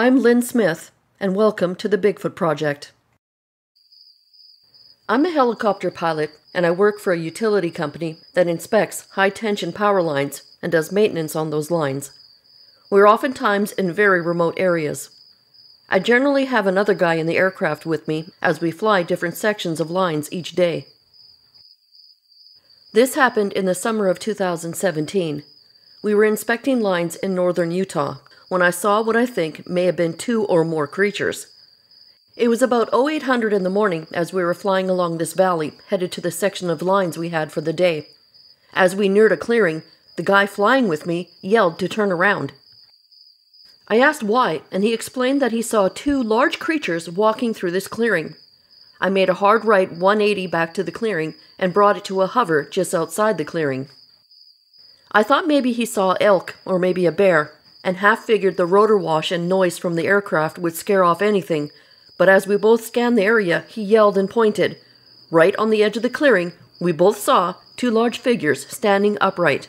I'm Lynn Smith, and welcome to the Bigfoot Project. I'm a helicopter pilot, and I work for a utility company that inspects high-tension power lines and does maintenance on those lines. We're oftentimes in very remote areas. I generally have another guy in the aircraft with me as we fly different sections of lines each day. This happened in the summer of 2017. We were inspecting lines in northern Utah when I saw what I think may have been two or more creatures. It was about 0800 in the morning as we were flying along this valley, headed to the section of lines we had for the day. As we neared a clearing, the guy flying with me yelled to turn around. I asked why, and he explained that he saw two large creatures walking through this clearing. I made a hard right 180 back to the clearing and brought it to a hover just outside the clearing. I thought maybe he saw elk or maybe a bear, and half figured the rotor wash and noise from the aircraft would scare off anything, but as we both scanned the area, he yelled and pointed. Right on the edge of the clearing, we both saw two large figures standing upright.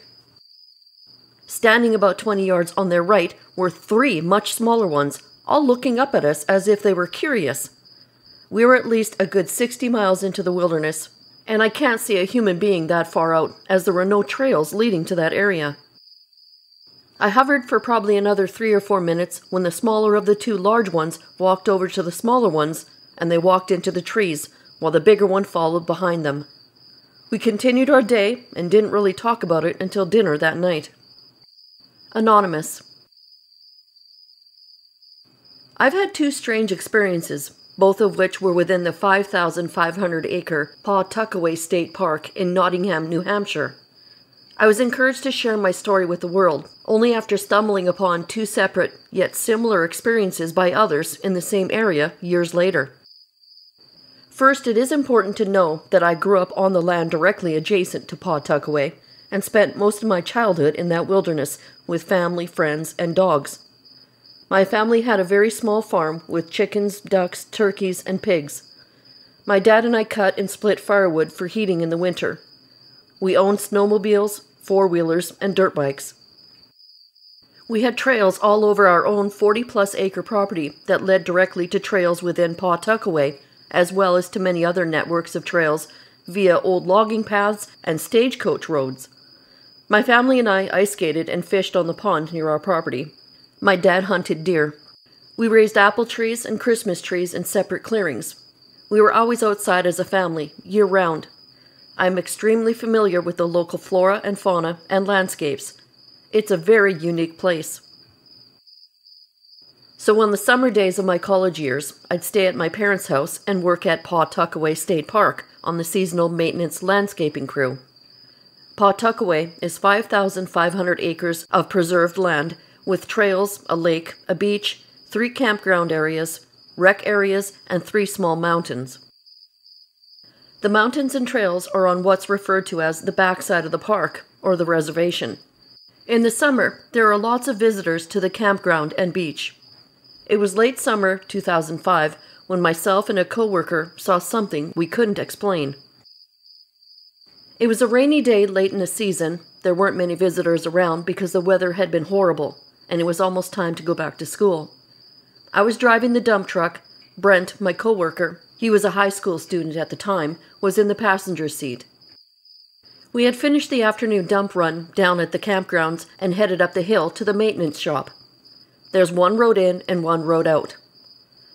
Standing about 20 yards on their right were three much smaller ones, all looking up at us as if they were curious. We were at least a good 60 miles into the wilderness, and I can't see a human being that far out, as there were no trails leading to that area. I hovered for probably another 3 or 4 minutes when the smaller of the two large ones walked over to the smaller ones, and they walked into the trees, while the bigger one followed behind them. We continued our day and didn't really talk about it until dinner that night. Anonymous. I've had two strange experiences, both of which were within the 5,500-acre Pawtuckaway State Park in Nottingham, New Hampshire. I was encouraged to share my story with the world, only after stumbling upon two separate, yet similar experiences by others in the same area years later. First, it is important to know that I grew up on the land directly adjacent to Pawtuckaway, and spent most of my childhood in that wilderness with family, friends, and dogs. My family had a very small farm with chickens, ducks, turkeys, and pigs. My dad and I cut and split firewood for heating in the winter. We owned snowmobiles, four-wheelers, and dirt bikes. We had trails all over our own 40-plus acre property that led directly to trails within Pawtuckaway, as well as to many other networks of trails via old logging paths and stagecoach roads. My family and I ice skated and fished on the pond near our property. My dad hunted deer. We raised apple trees and Christmas trees in separate clearings. We were always outside as a family, year-round. I am extremely familiar with the local flora and fauna and landscapes. It's a very unique place. So on the summer days of my college years, I'd stay at my parents' house and work at Pawtuckaway State Park on the seasonal maintenance landscaping crew. Pawtuckaway is 5,500 acres of preserved land with trails, a lake, a beach, 3 campground areas, rec areas, and 3 small mountains. The mountains and trails are on what's referred to as the backside of the park, or the reservation. In the summer, there are lots of visitors to the campground and beach. It was late summer 2005 when myself and a co-worker saw something we couldn't explain. It was a rainy day late in the season. There weren't many visitors around because the weather had been horrible, and it was almost time to go back to school. I was driving the dump truck. Brent, my co-worker, he was a high school student at the time, was in the passenger seat. We had finished the afternoon dump run down at the campgrounds and headed up the hill to the maintenance shop. There's one road in and one road out.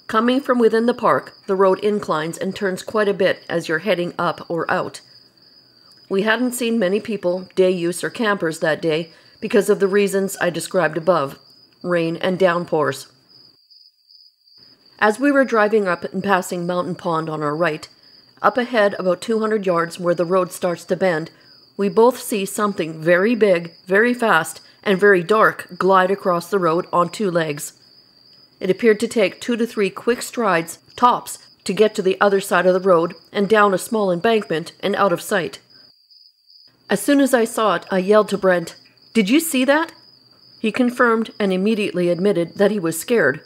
Coming from within the park, the road inclines and turns quite a bit as you're heading up or out. We hadn't seen many people, day use or campers that day because of the reasons I described above, rain and downpours. As we were driving up and passing Mountain Pond on our right, up ahead about 200 yards where the road starts to bend, we both see something very big, very fast, and very dark glide across the road on 2 legs. It appeared to take 2 to 3 quick strides, tops, to get to the other side of the road and down a small embankment and out of sight. As soon as I saw it, I yelled to Brent, "Did you see that?" He confirmed and immediately admitted that he was scared.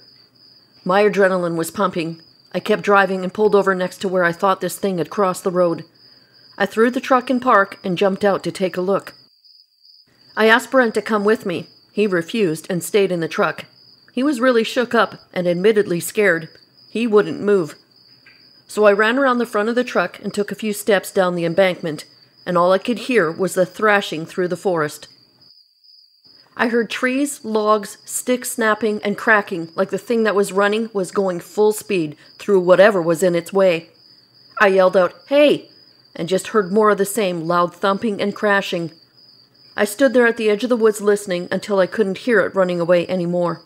My adrenaline was pumping. I kept driving and pulled over next to where I thought this thing had crossed the road. I threw the truck in park and jumped out to take a look. I asked Brent to come with me. He refused and stayed in the truck. He was really shook up and admittedly scared. He wouldn't move. So I ran around the front of the truck and took a few steps down the embankment, and all I could hear was the thrashing through the forest. I heard trees, logs, sticks snapping and cracking like the thing that was running was going full speed through whatever was in its way. I yelled out, "Hey!" and just heard more of the same loud thumping and crashing. I stood there at the edge of the woods listening until I couldn't hear it running away anymore.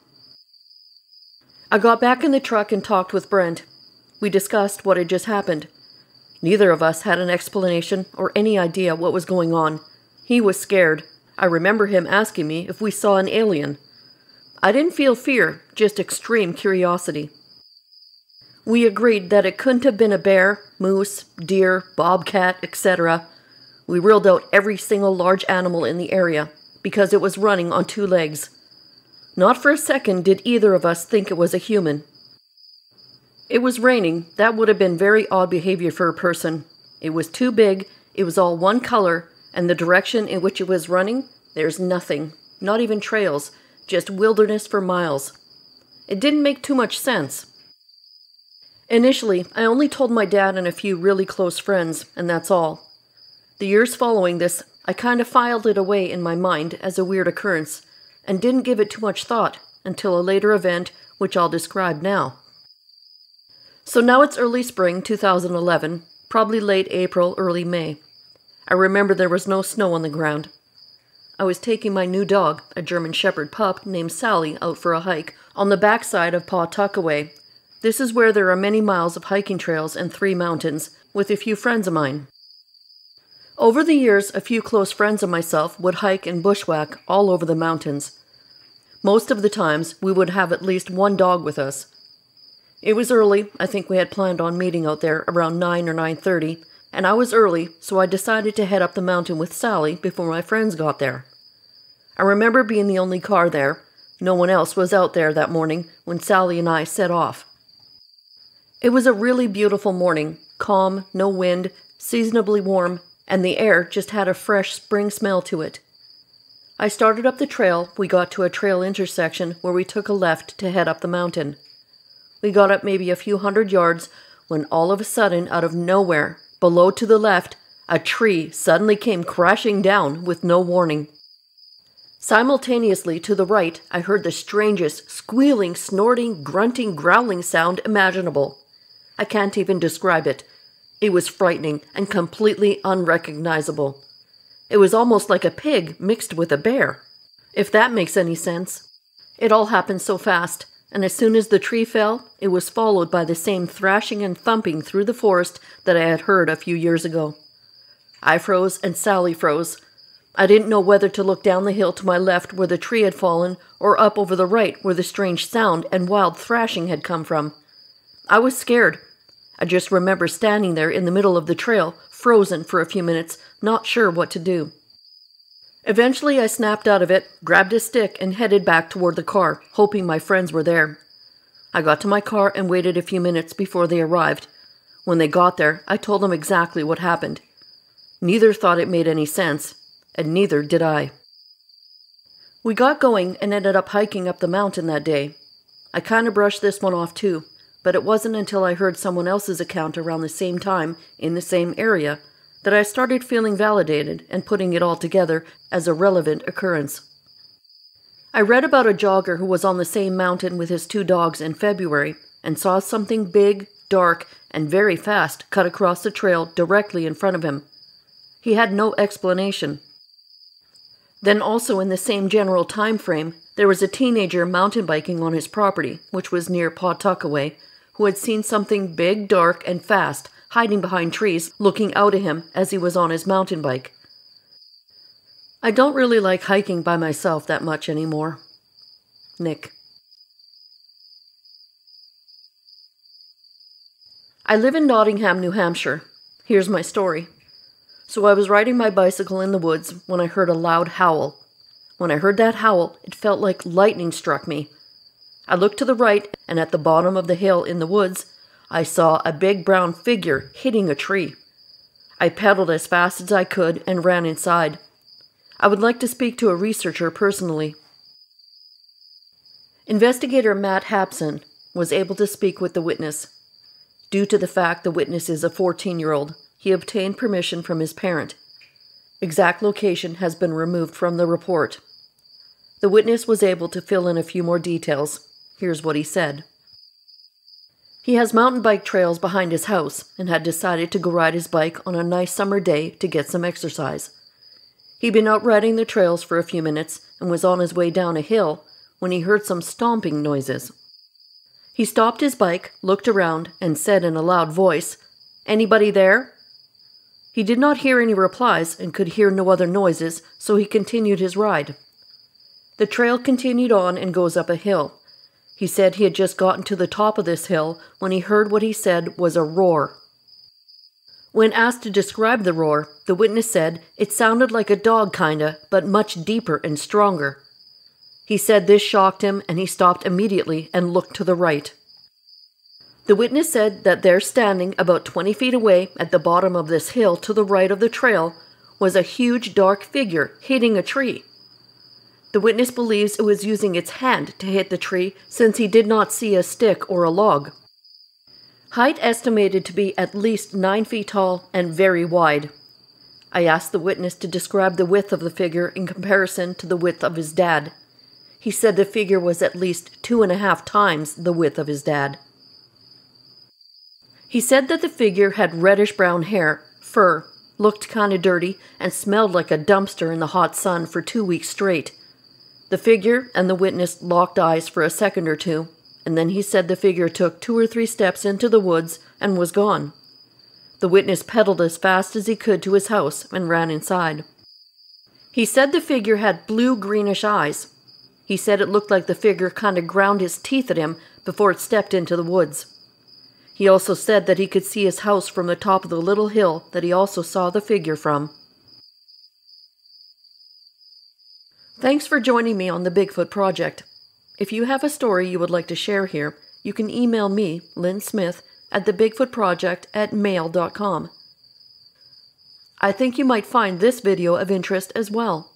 I got back in the truck and talked with Brent. We discussed what had just happened. Neither of us had an explanation or any idea what was going on. He was scared. I remember him asking me if we saw an alien. I didn't feel fear, just extreme curiosity. We agreed that it couldn't have been a bear, moose, deer, bobcat, etc. We ruled out every single large animal in the area because it was running on two legs. Not for a second did either of us think it was a human. It was raining. That would have been very odd behavior for a person. It was too big, it was all one color, and the direction in which it was running, there's nothing. Not even trails, just wilderness for miles. It didn't make too much sense. Initially, I only told my dad and a few really close friends, and that's all. The years following this, I kind of filed it away in my mind as a weird occurrence, and didn't give it too much thought until a later event, which I'll describe now. So now it's early spring 2011, probably late April, early May. I remember there was no snow on the ground. I was taking my new dog, a German Shepherd pup named Sally, out for a hike on the backside of Pawtuckaway. This is where there are many miles of hiking trails and three mountains, with a few friends of mine. Over the years, a few close friends of myself would hike and bushwhack all over the mountains. Most of the times, we would have at least one dog with us. It was early. I think we had planned on meeting out there around 9 or 9:30, and I was early, so I decided to head up the mountain with Sally before my friends got there. I remember being the only car there. No one else was out there that morning when Sally and I set off. It was a really beautiful morning, calm, no wind, seasonably warm, and the air just had a fresh spring smell to it. I started up the trail. We got to a trail intersection where we took a left to head up the mountain. We got up maybe a few hundred yards when all of a sudden, out of nowhere, below to the left, a tree suddenly came crashing down with no warning. Simultaneously to the right, I heard the strangest squealing, snorting, grunting, growling sound imaginable. I can't even describe it. It was frightening and completely unrecognizable. It was almost like a pig mixed with a bear, if that makes any sense. It all happened so fast, and as soon as the tree fell, it was followed by the same thrashing and thumping through the forest that I had heard a few years ago. I froze and Sally froze. I didn't know whether to look down the hill to my left where the tree had fallen or up over the right where the strange sound and wild thrashing had come from. I was scared. I just remember standing there in the middle of the trail, frozen for a few minutes, not sure what to do. Eventually I snapped out of it, grabbed a stick, and headed back toward the car, hoping my friends were there. I got to my car and waited a few minutes before they arrived. When they got there, I told them exactly what happened. Neither thought it made any sense, and neither did I. We got going and ended up hiking up the mountain that day. I kind of brushed this one off too, but it wasn't until I heard someone else's account around the same time in the same area that I started feeling validated and putting it all together as a relevant occurrence. I read about a jogger who was on the same mountain with his two dogs in February and saw something big, dark, and very fast cut across the trail directly in front of him. He had no explanation. Then also in the same general time frame, there was a teenager mountain biking on his property, which was near Pawtuckaway, who had seen something big, dark, and fast, hiding behind trees, looking out at him as he was on his mountain bike. I don't really like hiking by myself that much anymore. Nick. I live in Nottingham, New Hampshire. Here's my story. So I was riding my bicycle in the woods when I heard a loud howl. When I heard that howl, it felt like lightning struck me. I looked to the right, and at the bottom of the hill in the woods, I saw a big brown figure hitting a tree. I pedaled as fast as I could and ran inside. I would like to speak to a researcher personally. Investigator Matt Hapsen was able to speak with the witness. Due to the fact the witness is a 14-year-old, he obtained permission from his parent. Exact location has been removed from the report. The witness was able to fill in a few more details. Here's what he said. He has mountain bike trails behind his house and had decided to go ride his bike on a nice summer day to get some exercise. He'd been out riding the trails for a few minutes and was on his way down a hill when he heard some stomping noises. He stopped his bike, looked around, and said in a loud voice, "Anybody there?" He did not hear any replies and could hear no other noises, so he continued his ride. The trail continued on and goes up a hill. He said he had just gotten to the top of this hill when he heard what he said was a roar. When asked to describe the roar, the witness said it sounded like a dog kinda, but much deeper and stronger. He said this shocked him and he stopped immediately and looked to the right. The witness said that there, standing about 20 feet away at the bottom of this hill to the right of the trail, was a huge dark figure hitting a tree. The witness believes it was using its hand to hit the tree since he did not see a stick or a log. Height estimated to be at least 9 feet tall and very wide. I asked the witness to describe the width of the figure in comparison to the width of his dad. He said the figure was at least 2.5 times the width of his dad. He said that the figure had reddish-brown hair, fur, looked kind of dirty, and smelled like a dumpster in the hot sun for 2 weeks straight. The figure and the witness locked eyes for a second or two, and then he said the figure took 2 or 3 steps into the woods and was gone. The witness pedaled as fast as he could to his house and ran inside. He said the figure had blue-greenish eyes. He said it looked like the figure kind of ground his teeth at him before it stepped into the woods. He also said that he could see his house from the top of the little hill that he also saw the figure from. Thanks for joining me on the Bigfoot Project. If you have a story you would like to share here, you can email me, Lynn Smith, at thebigfootproject@mail.com. I think you might find this video of interest as well.